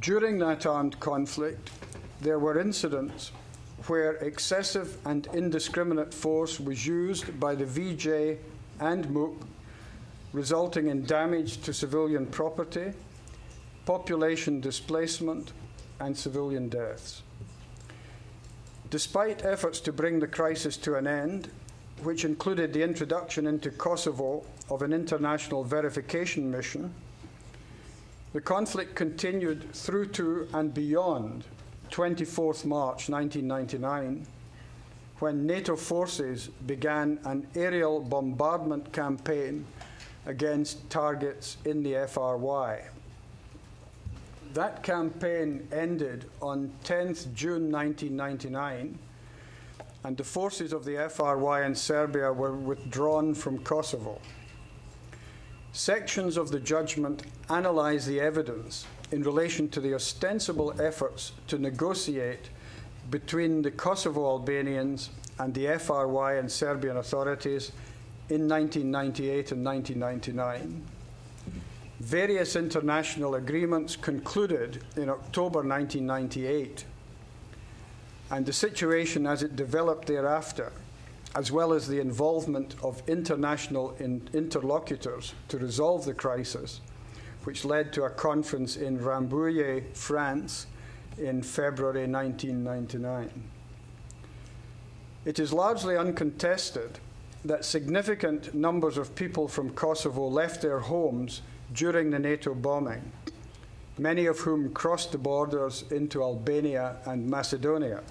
During that armed conflict, there were incidents where excessive and indiscriminate force was used by the VJ and MOOP, resulting in damage to civilian property, population displacement, and civilian deaths. Despite efforts to bring the crisis to an end, which included the introduction into Kosovo of an international verification mission, the conflict continued through to and beyond 24th March 1999, when NATO forces began an aerial bombardment campaign against targets in the FRY. That campaign ended on 10th June 1999, and the forces of the FRY in Serbia were withdrawn from Kosovo. Sections of the judgment analyze the evidence in relation to the ostensible efforts to negotiate between the Kosovo Albanians and the FRY and Serbian authorities in 1998 and 1999. Various international agreements concluded in October 1998, and the situation as it developed thereafter, as well as the involvement of international interlocutors to resolve the crisis, which led to a conference in Rambouillet, France, in February 1999. It is largely uncontested that significant numbers of people from Kosovo left their homes during the NATO bombing, many of whom crossed the borders into Albania and Macedonia.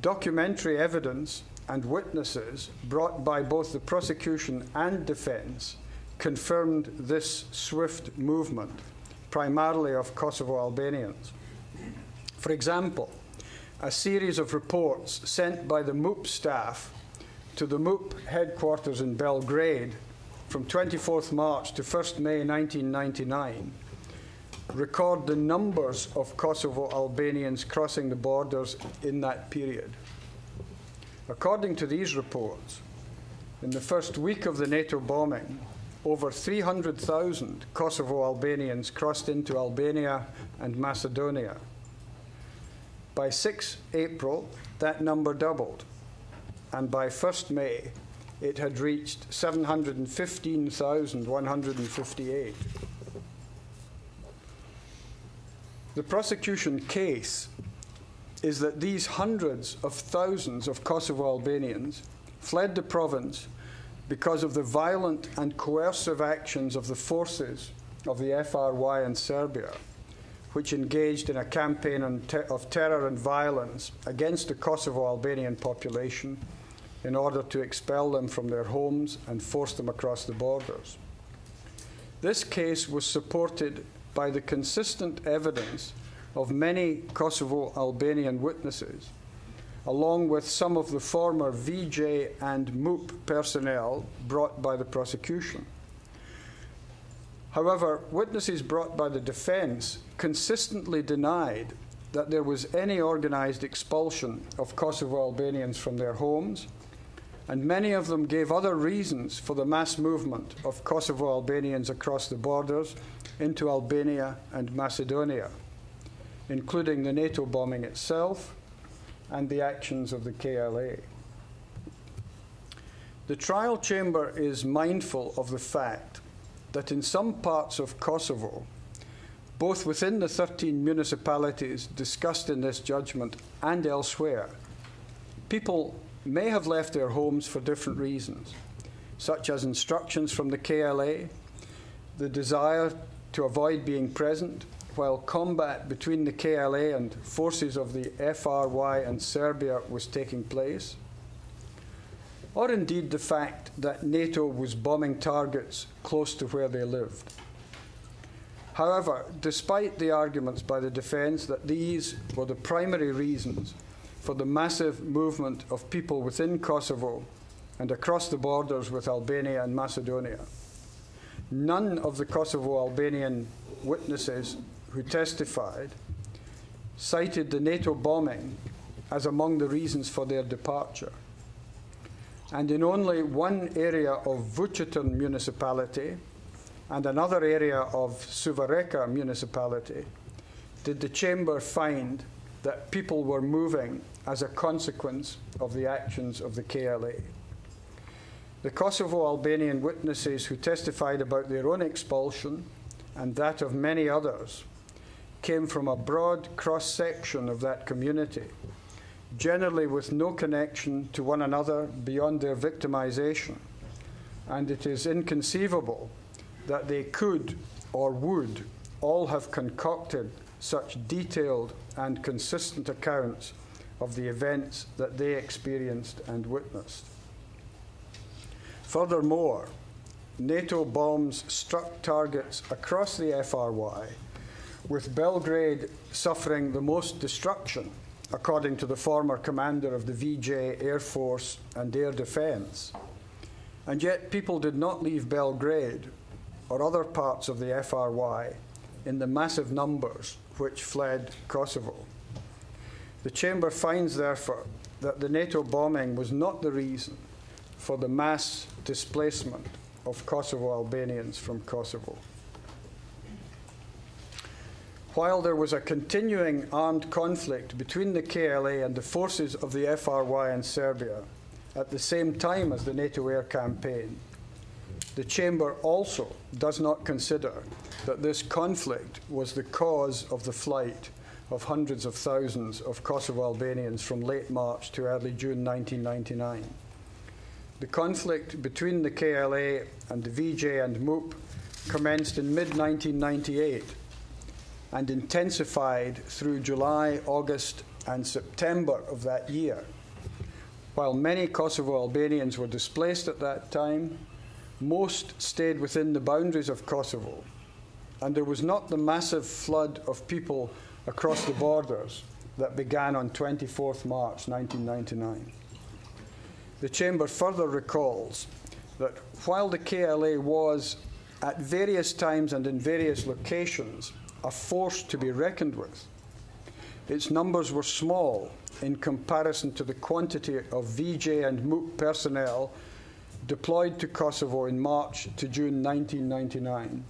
Documentary evidence and witnesses brought by both the prosecution and defense confirmed this swift movement, primarily of Kosovo Albanians. For example, a series of reports sent by the MOOP staff to the MOOP headquarters in Belgrade from 24th March to 1st May 1999 record the numbers of Kosovo Albanians crossing the borders in that period. According to these reports, in the first week of the NATO bombing, over 300,000 Kosovo Albanians crossed into Albania and Macedonia. By 6 April, that number doubled, and by 1st May, it had reached 715,158. The prosecution case is that these hundreds of thousands of Kosovo Albanians fled the province because of the violent and coercive actions of the forces of the FRY in Serbia, which engaged in a campaign of terror and violence against the Kosovo Albanian population in order to expel them from their homes and force them across the borders. This case was supported by the consistent evidence of many Kosovo Albanian witnesses, along with some of the former VJ and MUP personnel brought by the prosecution. However, witnesses brought by the defense consistently denied that there was any organized expulsion of Kosovo Albanians from their homes, and many of them gave other reasons for the mass movement of Kosovo Albanians across the borders into Albania and Macedonia, including the NATO bombing itself and the actions of the KLA. The trial chamber is mindful of the fact that in some parts of Kosovo, both within the 13 municipalities discussed in this judgment and elsewhere, people may have left their homes for different reasons, such as instructions from the KLA, the desire to avoid being present while combat between the KLA and forces of the FRY and Serbia was taking place, or indeed the fact that NATO was bombing targets close to where they lived. However, despite the arguments by the defense that these were the primary reasons for the massive movement of people within Kosovo and across the borders with Albania and Macedonia, none of the Kosovo Albanian witnesses who testified cited the NATO bombing as among the reasons for their departure. And in only one area of Vucitrn municipality and another area of Suva Reka municipality, did the chamber find that people were moving as a consequence of the actions of the KLA. The Kosovo Albanian witnesses who testified about their own expulsion and that of many others came from a broad cross-section of that community, generally with no connection to one another beyond their victimization, and it is inconceivable that they could or would all have concocted such detailed and consistent accounts of the events that they experienced and witnessed. Furthermore, NATO bombs struck targets across the FRY, with Belgrade suffering the most destruction, according to the former commander of the VJ Air Force and Air Defense. And yet people did not leave Belgrade or other parts of the FRY in the massive numbers which fled Kosovo. The chamber finds, therefore, that the NATO bombing was not the reason for the mass displacement of Kosovo Albanians from Kosovo. While there was a continuing armed conflict between the KLA and the forces of the FRY in Serbia, at the same time as the NATO air campaign, the chamber also does not consider that this conflict was the cause of the flight of hundreds of thousands of Kosovo Albanians from late March to early June 1999. The conflict between the KLA and the VJ and MOOP commenced in mid-1998 and intensified through July, August, and September of that year. While many Kosovo Albanians were displaced at that time, most stayed within the boundaries of Kosovo, and there was not the massive flood of people across the borders that began on 24th March 1999. The Chamber further recalls that while the KLA was, at various times and in various locations, a force to be reckoned with, its numbers were small in comparison to the quantity of VJ and MOOP personnel deployed to Kosovo in March to June 1999,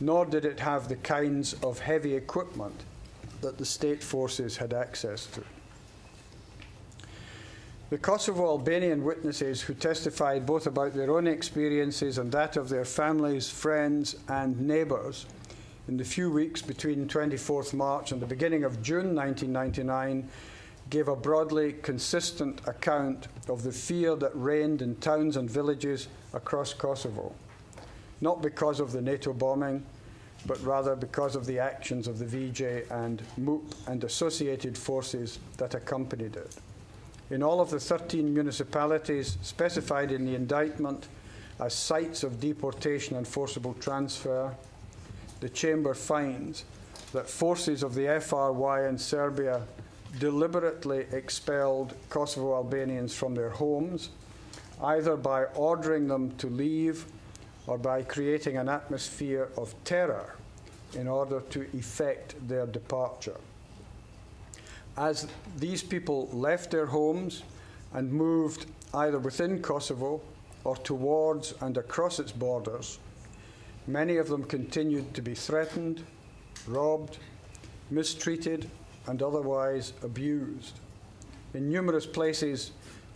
nor did it have the kinds of heavy equipment that the state forces had access to. The Kosovo Albanian witnesses who testified both about their own experiences and that of their families, friends, and neighbors in the few weeks between 24th March and the beginning of June 1999 gave a broadly consistent account of the fear that reigned in towns and villages across Kosovo, not because of the NATO bombing, but rather because of the actions of the VJ and MUP and associated forces that accompanied it. In all of the 13 municipalities specified in the indictment as sites of deportation and forcible transfer, the Chamber finds that forces of the FRY in Serbia deliberately expelled Kosovo Albanians from their homes, either by ordering them to leave or by creating an atmosphere of terror in order to effect their departure. As these people left their homes and moved either within Kosovo or towards and across its borders, many of them continued to be threatened, robbed, mistreated, and otherwise abused. In numerous places,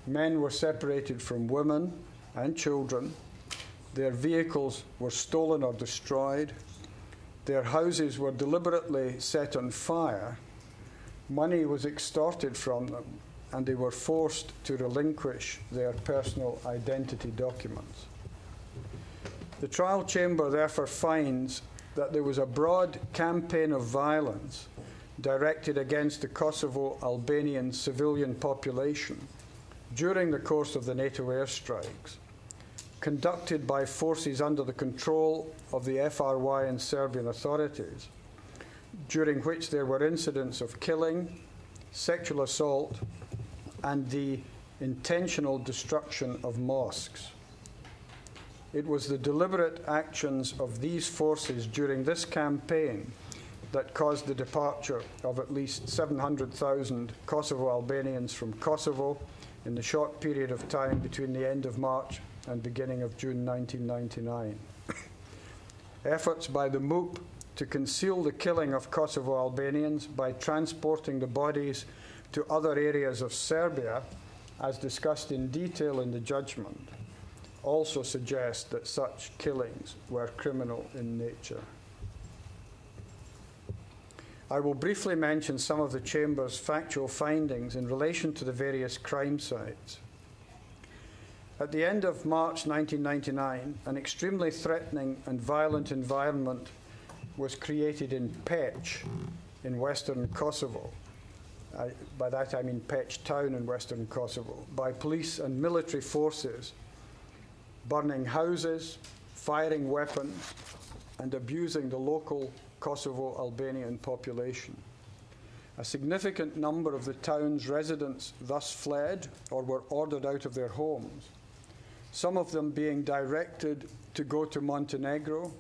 men were separated from women and children, their vehicles were stolen or destroyed, their houses were deliberately set on fire, money was extorted from them, and they were forced to relinquish their personal identity documents. The trial chamber therefore finds that there was a broad campaign of violence directed against the Kosovo Albanian civilian population during the course of the NATO airstrikes, conducted by forces under the control of the FRY and Serbian authorities, during which there were incidents of killing, sexual assault, and the intentional destruction of mosques. It was the deliberate actions of these forces during this campaign that caused the departure of at least 700,000 Kosovo Albanians from Kosovo in the short period of time between the end of March and beginning of June 1999. Efforts by the MOOP to conceal the killing of Kosovo Albanians by transporting the bodies to other areas of Serbia, as discussed in detail in the judgment, also suggests that such killings were criminal in nature. I will briefly mention some of the Chamber's factual findings in relation to the various crime sites. At the end of March 1999, an extremely threatening and violent environment was created in Pech in western Kosovo. By that I mean Pech town in western Kosovo, by police and military forces, burning houses, firing weapons, and abusing the local Kosovo Albanian population. A significant number of the town's residents thus fled or were ordered out of their homes, some of them being directed to go to Montenegro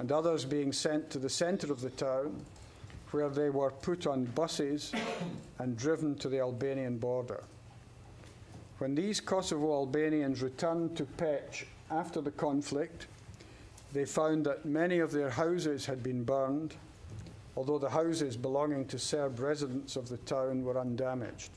and others being sent to the center of the town, where they were put on buses and driven to the Albanian border. When these Kosovo Albanians returned to Pech after the conflict, they found that many of their houses had been burned, although the houses belonging to Serb residents of the town were undamaged.